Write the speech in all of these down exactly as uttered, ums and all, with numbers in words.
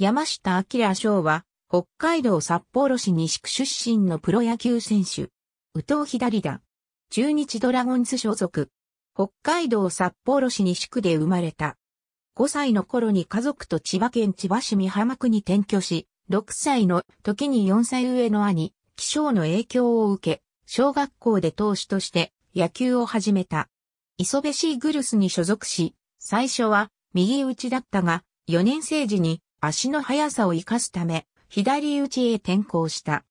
山下彰翔は、北海道札幌市西区出身のプロ野球選手。右投左打。中日ドラゴンズ所属。北海道札幌市西区で生まれた。ごさいの頃に家族と千葉県千葉市美浜区に転居し、ろくさいの時によんさい上の兄、気象の影響を受け、小学校で投手として野球を始めた。磯部シーグルスに所属し、最初は右打ちだったが、よねんせい時に足の速さを生かすため、左打ちへ転向した。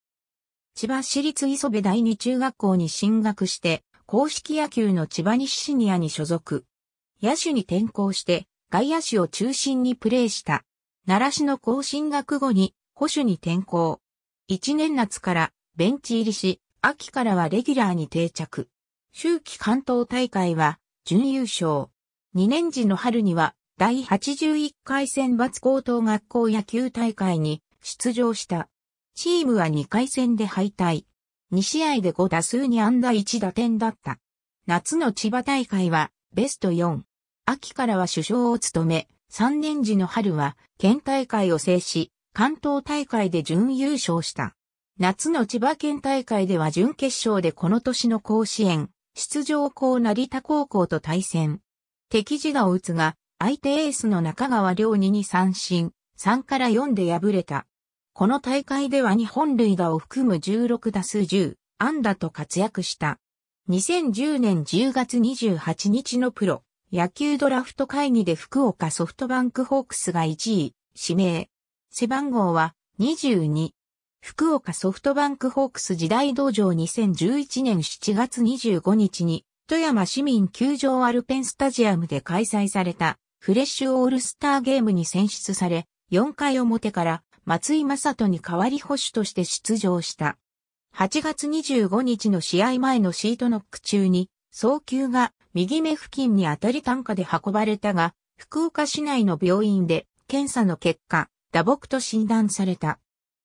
千葉市立磯部第二中学校に進学して、硬式野球の千葉西シニアに所属。野手に転向して、外野手を中心にプレーした。習志野高進学後に、捕手に転向。一年夏からベンチ入りし、秋からはレギュラーに定着。秋季関東大会は、準優勝。二年時の春には、第はちじゅういっかい選抜高等学校野球大会に、出場した。チームはにかいせんで敗退。にしあいでごだすうにあんだいちだてんだった。夏の千葉大会はベストよん。秋からは主将を務め、さんねん時の春は県大会を制し、関東大会で準優勝した。夏の千葉県大会では準決勝でこの年の甲子園、出場校成田高校と対戦。敵地打を打つが、相手エースの中川亮二に三振。さんからよんで敗れた。この大会ではにほんるいだを含むじゅうろくだすうじゅうあんだと活躍した。にせんじゅうねんじゅうがつにじゅうはちにちのプロ野球ドラフト会議で福岡ソフトバンクホークスがいちい指名。背番号はにじゅうに。福岡ソフトバンクホークス時代道場にせんじゅういちねんしちがつにじゅうごにちに富山市民球場アルペンスタジアムで開催されたフレッシュオールスターゲームに選出され、よんかいおもてから松井正人に代わり捕手として出場した。はちがつにじゅうごにちの試合前のシートノック中に送球が右目付近に当たり担架で運ばれたが、福岡市内の病院で検査の結果、打撲と診断された。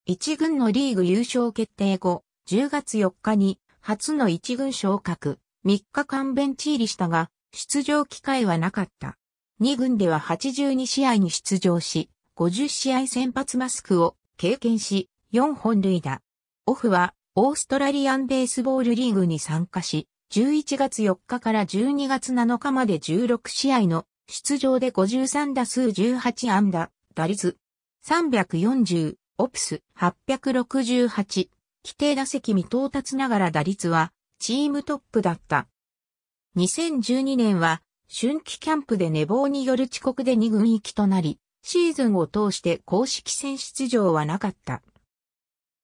一軍のリーグ優勝決定後、じゅうがつよっかに初の一軍昇格、みっかかんベンチ入りしたが、出場機会はなかった。二軍でははちじゅうにしあいに出場し、ごじゅっしあい先発マスクを経験し、よんほんるいだ。オフはオーストラリアンベースボールリーグに参加し、じゅういちがつよっかからじゅうにがつなのかまでじゅうろくしあいの出場でごじゅうさんだすうじゅうはちあんだ、打率さんよんまる、オプスはっぴゃくろくじゅうはち、規定打席未到達ながら打率はチームトップだった。にせんじゅうにねんは春季キャンプで寝坊による遅刻でにぐん行きとなり、シーズンを通して公式戦出場はなかった。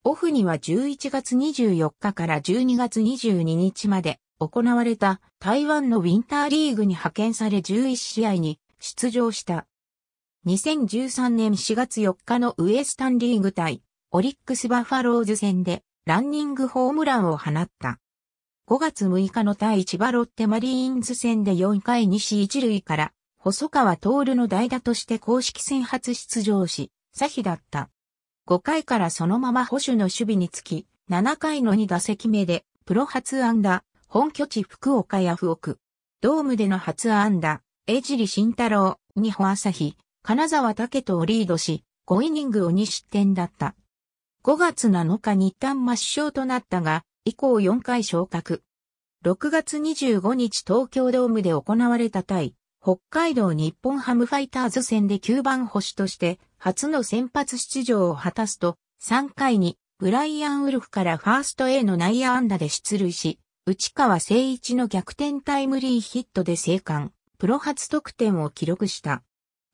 オフにはじゅういちがつにじゅうよっかからじゅうにがつにじゅうににちまで行われた台湾のウィンターリーグに派遣されじゅういちしあいに出場した。にせんじゅうさんねんしがつよっかのウエスタンリーグ対オリックスバファローズ戦でランニングホームランを放った。ごがつむいかの対千葉ロッテマリーンズ戦でよんかいにしいちるいから細川徹の代打として公式戦初出場し、左飛だった。ごかいからそのまま捕手の守備につき、ななかいのにだせきめで、プロ初安打、本拠地福岡ヤフオク。ドームでの初安打、江尻慎太郎、二保朝日、金沢武人をリードし、ごイニングをにしってんだった。ごがつなのかに一旦抹消となったが、以降よんかい昇格。ろくがつにじゅうごにち東京ドームで行われた対、北海道日本ハムファイターズ戦できゅうばん捕手として初の先発出場を果たすとさんかいにブライアン・ウルフからファーストへの内野安打で出塁し、内川誠一の逆転タイムリーヒットで生還、プロ初得点を記録した。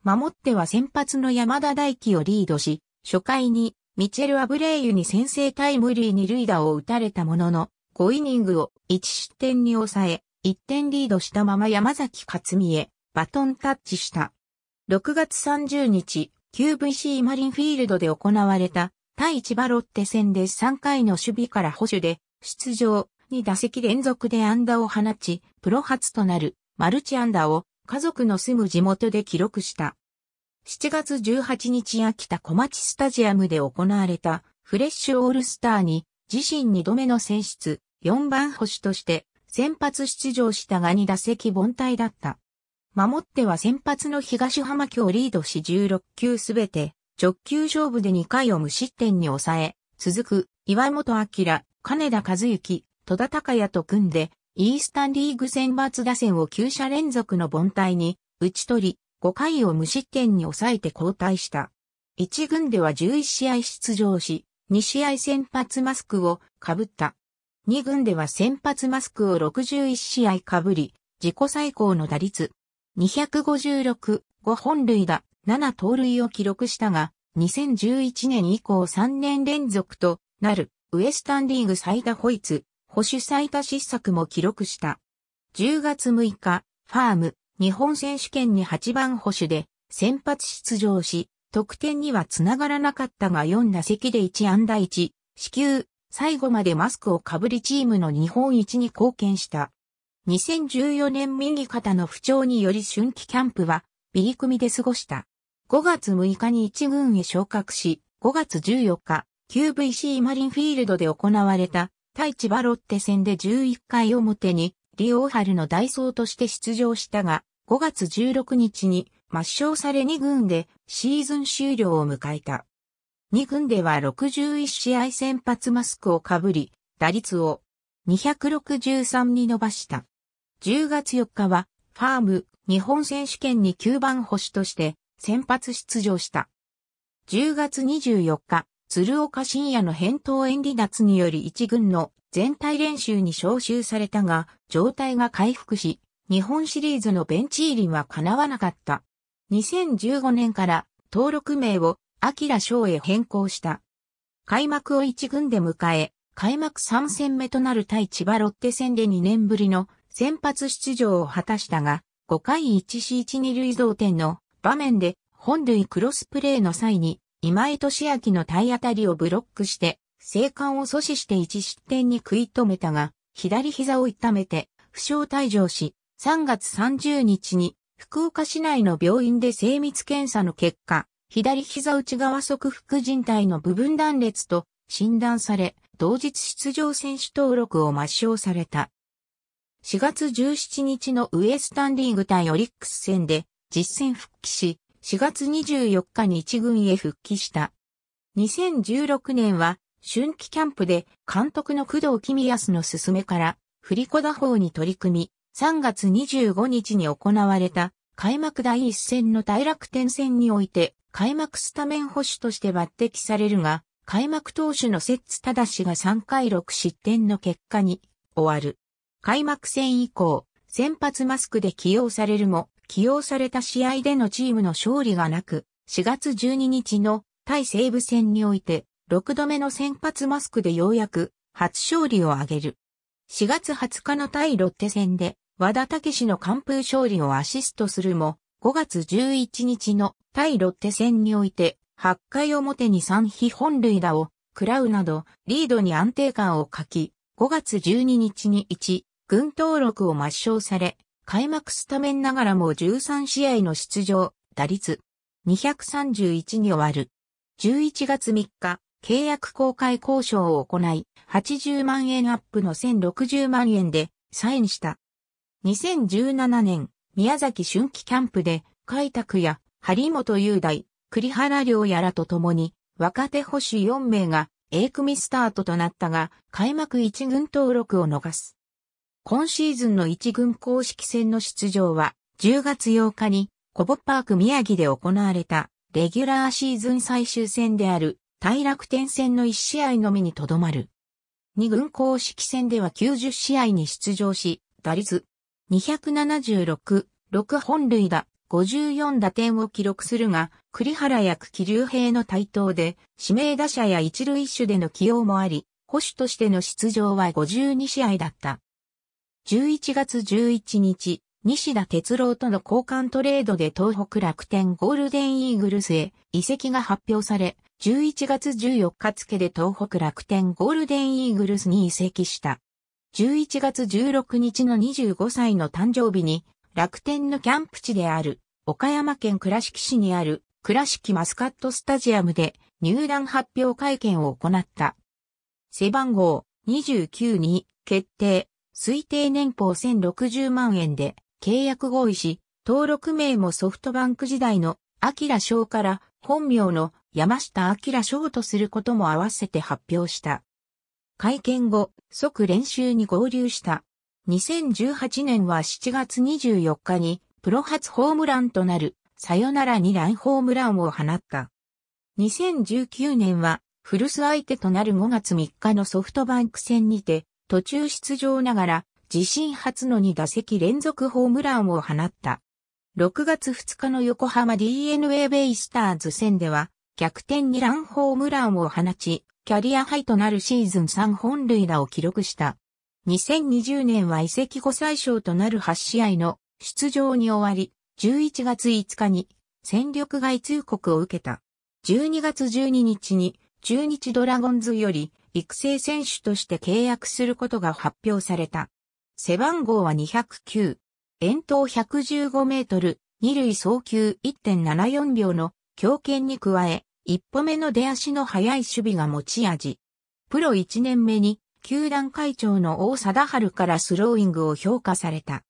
守っては先発の山田大輝をリードし、初回にミチェル・アブレイユに先制タイムリーにるいだを打たれたものの、ごイニングをいちしってんに抑え、いってんリードしたまま山崎勝美へ。バトンタッチした。ろくがつさんじゅうにち、キューブイシー マリンフィールドで行われた、対千葉ロッテ戦でさんかいの守備から捕手で、出場、にだせきれんぞくで安打を放ち、プロ初となる、マルチ安打を、家族の住む地元で記録した。しちがつじゅうはちにち秋田小町スタジアムで行われた、フレッシュオールスターに、自身にどめの選出、よんばん捕手として、先発出場したがにだせきぼんたいだった。守っては先発の東浜巨をリードしじゅうろっきゅうすべて直球勝負でにかいを無失点に抑え、続く岩本明、金田和之、戸田孝也と組んで、イースタンリーグ選抜打線をきゅう者連続の凡退に打ち取り、ごかいを無失点に抑えて交代した。一軍ではじゅういち試合出場し、に試合先発マスクを被った。に軍では先発マスクをろくじゅういち試合被り、自己最高の打率にひゃくごじゅうろく、ご本塁打、なな盗塁を記録したが、にせんじゅういちねん以降さんねん連続となるウエスタンリーグ最多ホイツ、保守最多失策も記録した。じゅうがつむいか、ファーム、日本選手権にはちばん捕手で先発出場し、得点にはつながらなかったがよん打席でいち安打いち、四球、最後までマスクをかぶりチームの日本一に貢献した。にせんじゅうよねん右肩の不調により春季キャンプはビリ組で過ごした。ごがつむいかに一軍へ昇格し、ごがつじゅうよっか、キューブイシー マリンフィールドで行われた対千葉ロッテ戦でじゅういっかい表にリオーハルの代走として出場したが、ごがつじゅうろくにちに抹消されに軍でシーズン終了を迎えた。に軍ではろくじゅういち試合先発マスクを被り、打率をにひゃくろくじゅうさんに伸ばした。じゅうがつよっかはファーム日本選手権にきゅうばん捕手として先発出場した。じゅうがつにじゅうよっか、鶴岡慎也の扁桃炎離脱により一軍の全体練習に招集されたが、状態が回復し、日本シリーズのベンチ入りは叶わなかった。にせんじゅうごねんから登録名を明翔へ変更した。開幕を一軍で迎え、開幕さんせんめとなる対千葉ロッテ戦でにねんぶりの先発出場を果たしたが、ごかいいちしいちに塁同点の場面で本塁クロスプレーの際に今井俊明の体当たりをブロックして、生還を阻止していち失点に食い止めたが、左膝を痛めて負傷退場し、さんがつさんじゅうにちに福岡市内の病院で精密検査の結果、左膝内側側副靭帯の部分断裂と診断され、同日出場選手登録を抹消された。しがつじゅうしちにちのウエスタンリーグ対オリックス戦で実戦復帰し、しがつにじゅうよっかに一軍へ復帰した。にせんじゅうろくねんは春季キャンプで監督の工藤公康の勧めから振子打法に取り組み、さんがつにじゅうごにちに行われた開幕第一戦の対楽天戦において開幕スタメン捕手として抜擢されるが、開幕投手の摂津正がさんかいろく失点の結果に終わる。開幕戦以降、先発マスクで起用されるも、起用された試合でのチームの勝利がなく、しがつじゅうににちの対西武戦においてろくどめの先発マスクでようやく初勝利を挙げる。しがつはつかの対ロッテ戦で、和田毅史の完封勝利をアシストするも、ごがつじゅういちにちの対ロッテ戦において、はちかい表にさん被本塁打を食らうなど、リードに安定感を欠き、ごがつじゅうににちにいち軍登録を抹消され、開幕スタメンながらもじゅうさん試合の出場、打率にひゃくさんじゅういちに終わる。じゅういちがつみっか、契約更改交渉を行い、はちじゅうまんえんアップのせんろくじゅうまんえんでサインした。にせんじゅうななねん、宮崎春季キャンプで、甲斐拓也、張本雄大、栗原陵矢らと共に、若手捕手よんめいが A 組スタートとなったが、開幕いち軍登録を逃す。今シーズンのいち軍公式戦の出場は、じゅうがつようかに、コボパーク宮城で行われた、レギュラーシーズン最終戦である、対楽天戦のいち試合のみにとどまる。に軍公式戦ではきゅうじゅう試合に出場し、打率にひゃくななじゅうろく、ろく本塁打、ごじゅうよん打点を記録するが、栗原や九鬼竜平の台頭で、指名打者や一塁手での起用もあり、捕手としての出場はごじゅうに試合だった。じゅういちがつじゅういちにち、西田哲郎との交換トレードで東北楽天ゴールデンイーグルスへ移籍が発表され、じゅういちがつじゅうよっか付で東北楽天ゴールデンイーグルスに移籍した。じゅういちがつじゅうろくにちのにじゅうごさいの誕生日に、楽天のキャンプ地である、岡山県倉敷市にある、倉敷マスカットスタジアムで入団発表会見を行った。背番号にじゅうきゅうに決定、推定年俸せんろくじゅうまんえんで契約合意し、登録名もソフトバンク時代の明翔から本名の山下明翔とすることも合わせて発表した。会見後、即練習に合流した。にせんじゅうはちねんはしちがつにじゅうよっかにプロ初ホームランとなるサヨナラにらんホームランを放った。にせんじゅうきゅうねんは古巣相手となるごがつみっかのソフトバンク戦にて途中出場ながら自身初のにだせきれんぞくホームランを放った。ろくがつふつかの横浜 ディーエヌエー ベイスターズ戦では逆転にらんホームランを放ち、キャリアハイとなるシーズンさんぼんるいだを記録した。にせんにじゅうねんは移籍後最少となるはちしあいの出場に終わり、じゅういちがついつかに戦力外通告を受けた。じゅうにがつじゅうににちに中日ドラゴンズより育成選手として契約することが発表された。背番号はにひゃくきゅう。遠投ひゃくじゅうごメートル、二塁送球 いってんななよんびょうの強肩に加え、一歩目の出足の速い守備が持ち味。プロいちねんめに、球団会長の王貞治からスローイングを評価された。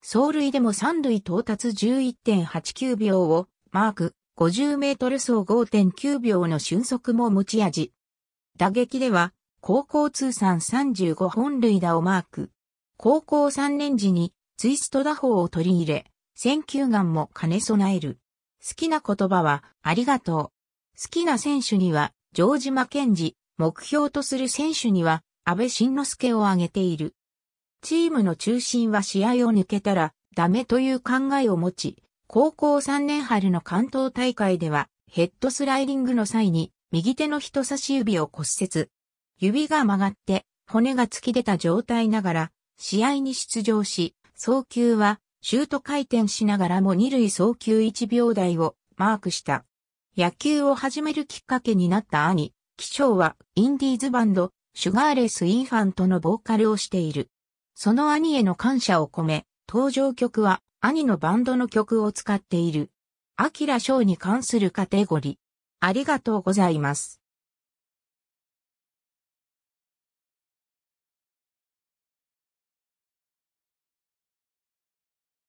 走塁でも三塁到達 じゅういってんはちきゅうびょうをマーク、ごじゅうメートルそう ごてんきゅうびょうの俊足も持ち味。打撃では、高校通算さんじゅうごほんるいだをマーク。高校さんねん時にツイスト打法を取り入れ、選球眼も兼ね備える。好きな言葉は、ありがとう。好きな選手には、城島健司、目標とする選手には、安倍晋之助を挙げている。チームの中心は試合を抜けたら、ダメという考えを持ち、高校さんねん春の関東大会では、ヘッドスライディングの際に、右手の人差し指を骨折。指が曲がって、骨が突き出た状態ながら、試合に出場し、送球は、シュート回転しながらも二塁送球いちびょうだいをマークした。野球を始めるきっかけになった兄、貴翔はインディーズバンド、シュガーレス・インファントのボーカルをしている。その兄への感謝を込め、登場曲は兄のバンドの曲を使っている。明翔に関するカテゴリー。ありがとうございます。